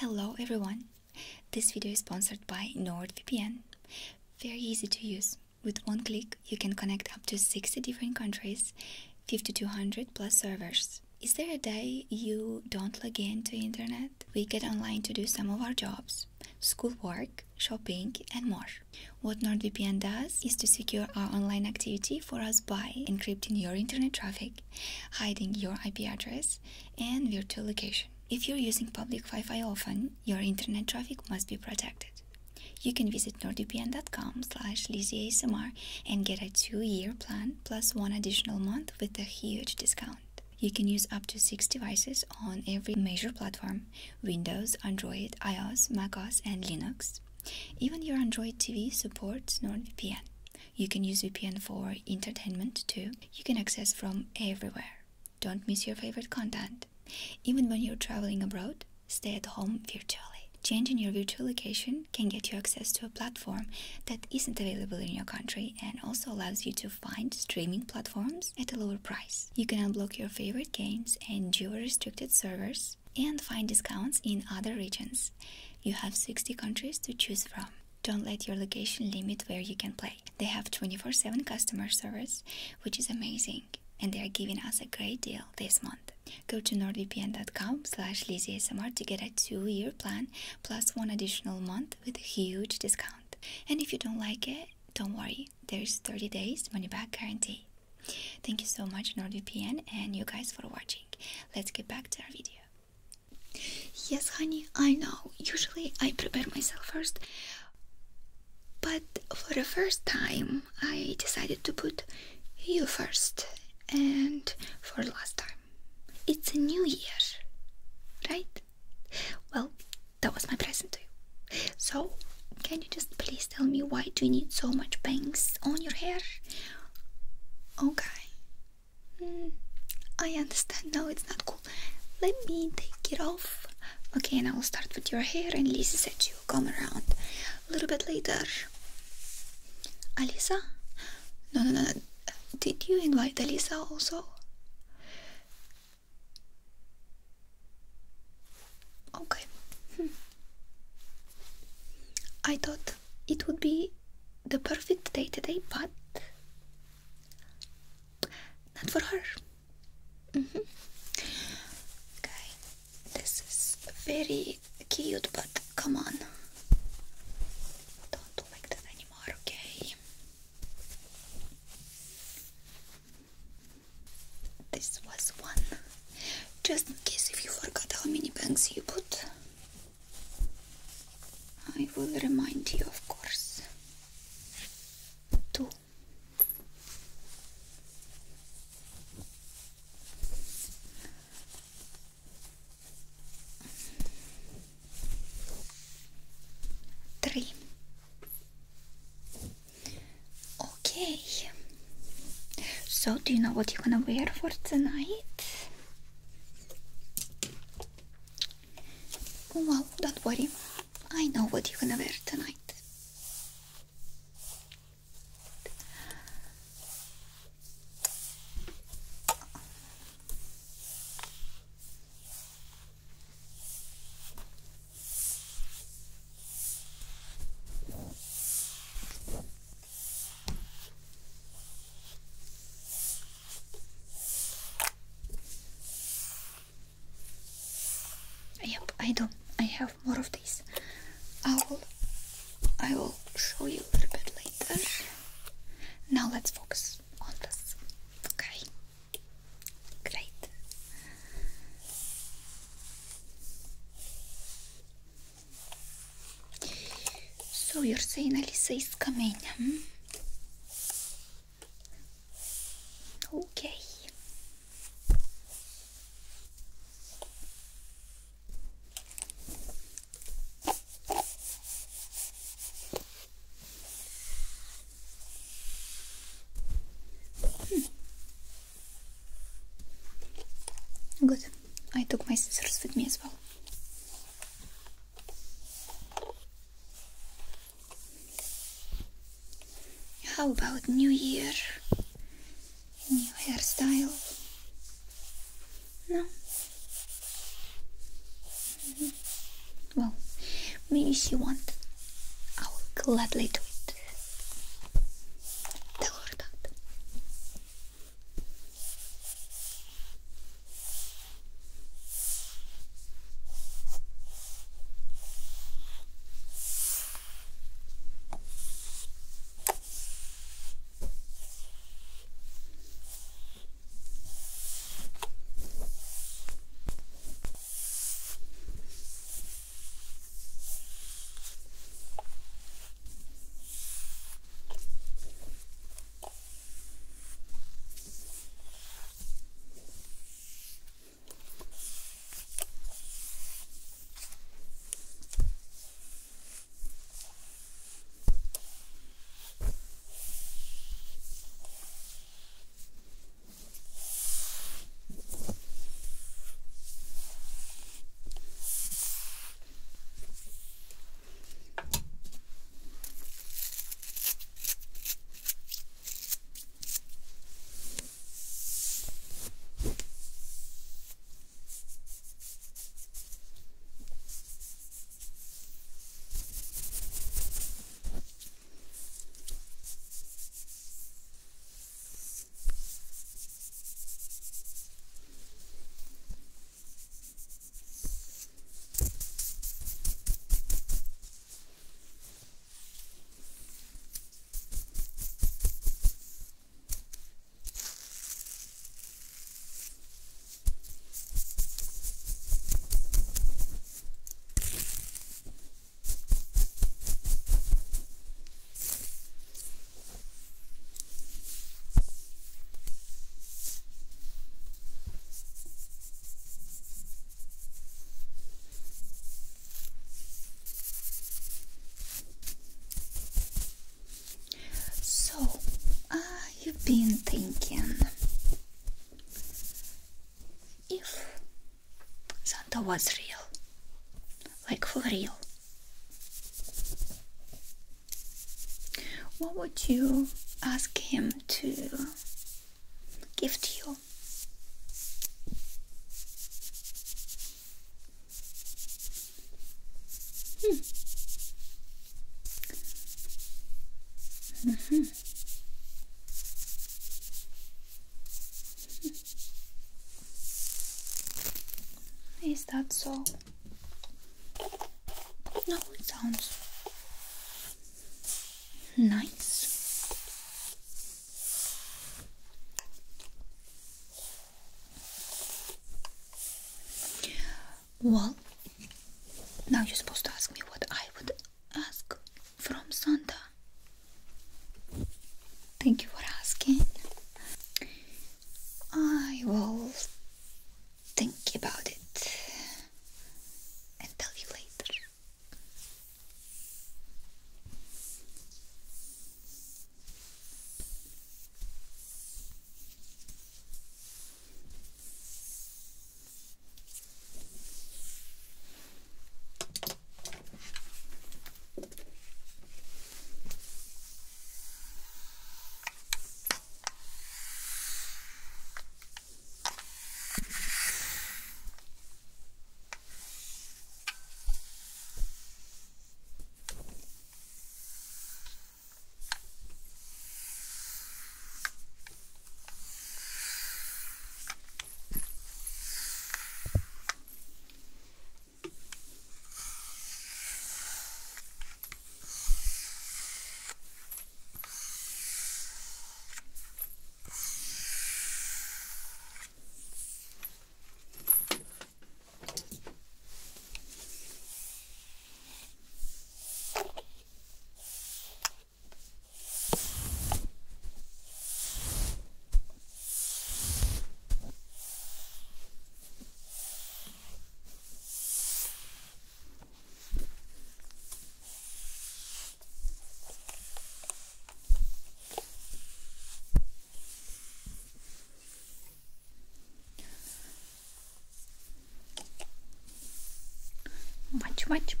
Hello everyone! This video is sponsored by NordVPN. Very easy to use. With one click you can connect up to 60 different countries, 5200 plus servers. Is there a day you don't log in to internet? We get online to do some of our jobs, schoolwork, shopping and more. What NordVPN does is to secure our online activity for us by encrypting your internet traffic, hiding your IP address and virtual location. If you're using public Wi-Fi often, your internet traffic must be protected. You can visit nordvpn.com/LiziASMR and get a 2-year plan plus 1 additional month with a huge discount. You can use up to 6 devices on every major platform: Windows, Android, iOS, macOS and Linux. Even your Android TV supports NordVPN. You can use VPN for entertainment too. You can access from everywhere. Don't miss your favorite content. Even when you're traveling abroad, stay at home virtually. Changing your virtual location can get you access to a platform that isn't available in your country and also allows you to find streaming platforms at a lower price. You can unblock your favorite games and geo-restricted servers and find discounts in other regions. You have 60 countries to choose from. Don't let your location limit where you can play. They have 24/7 customer service, which is amazing, and they are giving us a great deal this month. Go to nordvpn.com/LiziASMR to get a 2-year plan plus 1 additional month with a huge discount. And if you don't like it, don't worry, there's 30 days money back guarantee. Thank you so much NordVPN and you guys for watching. Let's get back to our video. Yes honey, I know, usually I prepare myself first, but for the first time I decided to put you first. And for last time, it's a new year, right? Well, that was my present to you. So, can you just please tell me why do you need so much bangs on your hair? Okay. I understand, no, it's not cool. Let me take it off. Okay, and I will start with your hair and Lisa said you come around a little bit later. Alisa? No. Did you invite Alisa also? Okay. I thought it would be the perfect day today, but not for her. Okay. This is very cute, but come on. Just in case if you forgot how many bangs you put, I will remind you, of course. 2. Okay. So, do you know what you're gonna wear for tonight? Well, don't worry, I know what you're gonna wear tonight. Yep, I do. I have more of these. I will show you a little bit later. Now let's focus on this. Okay. Great. So you're saying Alisa is coming? Okay. Good. I took my scissors with me as well. How about New Year? New hairstyle? No? many she wants. I will gladly do it. Tell her that. Been thinking, if Santa was real, like for real, what would you ask him to gift you? Is that so? No, it sounds nice. Well, now you're supposed to ask me what I would ask from Santa. Thank you for asking. I will think about it.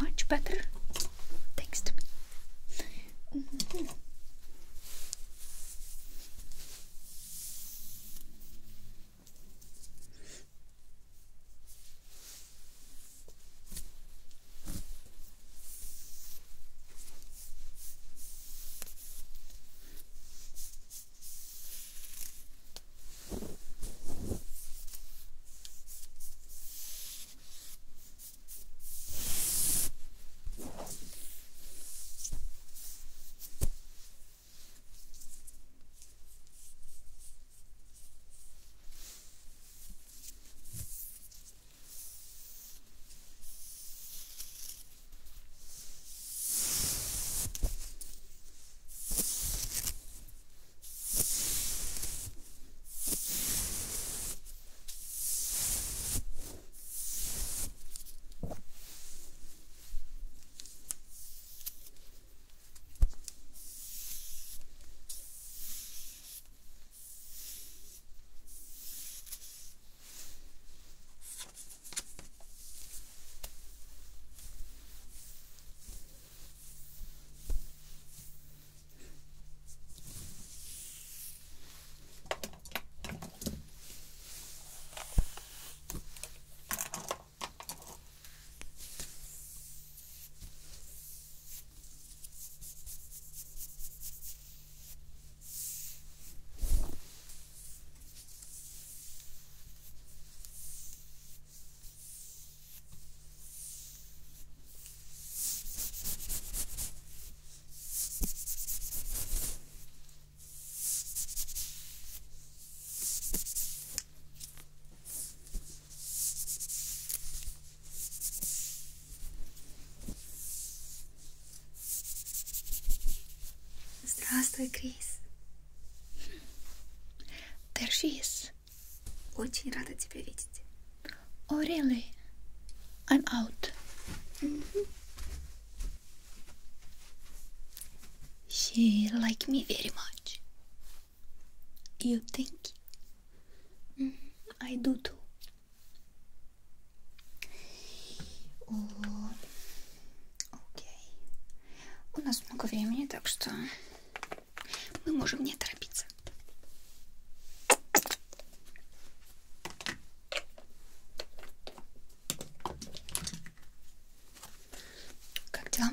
Much better. Thanks to me. Mm-hmm. Здравствуй, Крис. There she is. Очень рада тебя видеть. Oh, really? I'm out. She liked me very much. You think? I do too. Окей. У нас много времени, так что мы можем не торопиться. Как дела?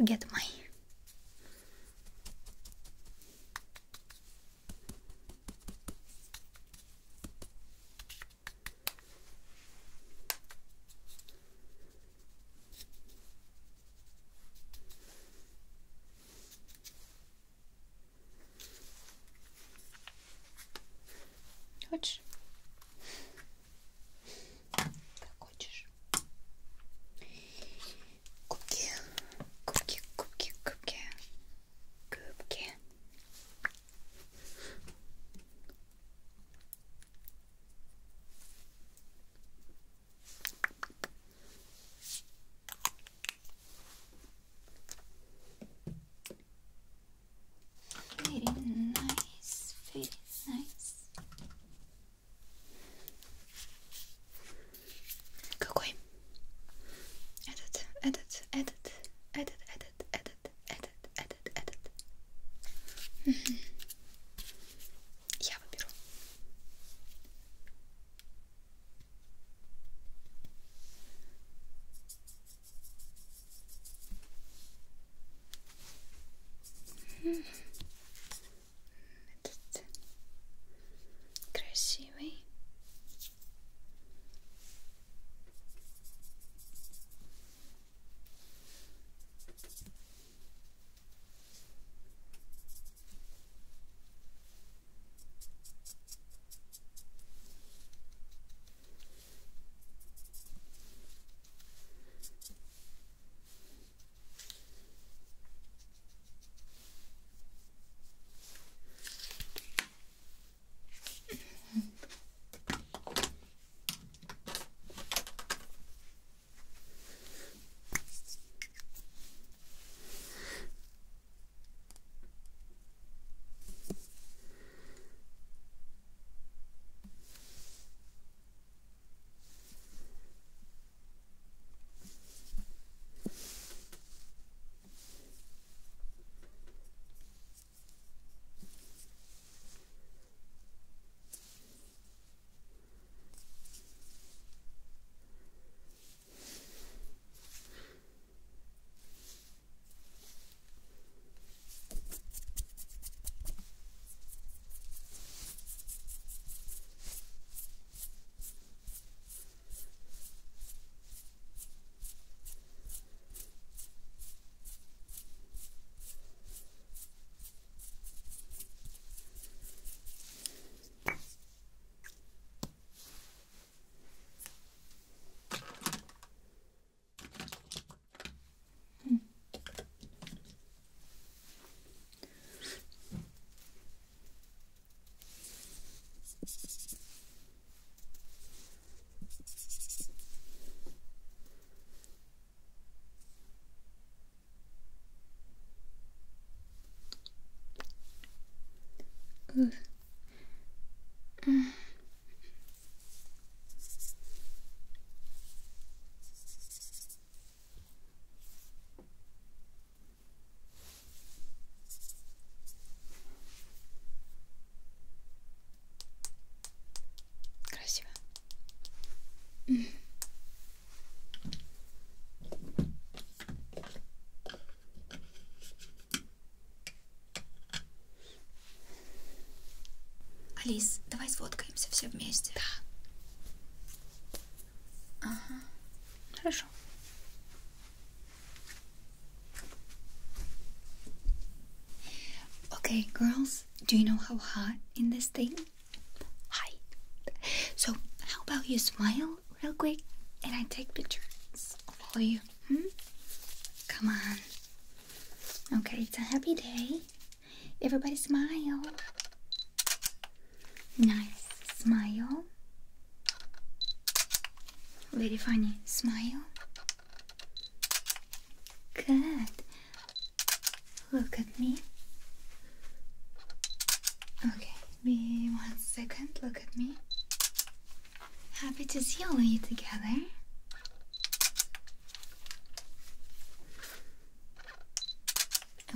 Forget my хочешь? Я выберу. Этот красивый. Красиво. Алис, давай сфоткаемся все вместе. Да. Ага. Хорошо. Okay, girls, do you know how hot in this thing? Hi. So, how about you smile real quick and I take pictures for you? Hmm? Come on. Okay, it's a happy day. Everybody smile. Nice smile. Very funny smile. Good. Look at me. Which is yellow together.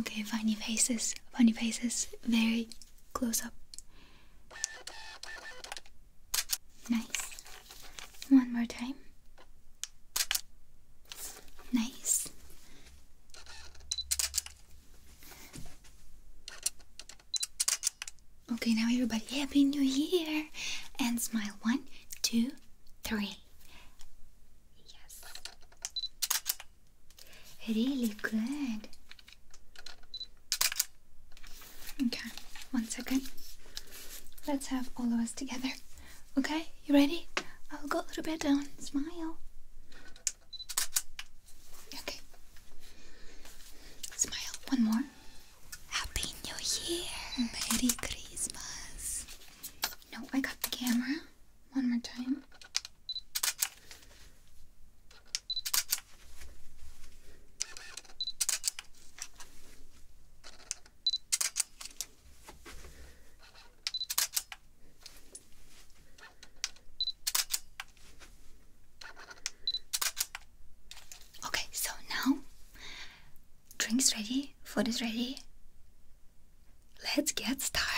Okay, funny faces, very close up. Nice. One more time. Nice. Okay, now everybody, Happy New Year! And smile. 1, 2, 3. Yes. Really good. Okay, one second. Let's have all of us together. Okay, you ready? I'll go a little bit down. Smile. Okay. Smile. One more. Happy New Year. Merry Christmas. No, I got the camera. One more time. Ready? Food is ready? Let's get started.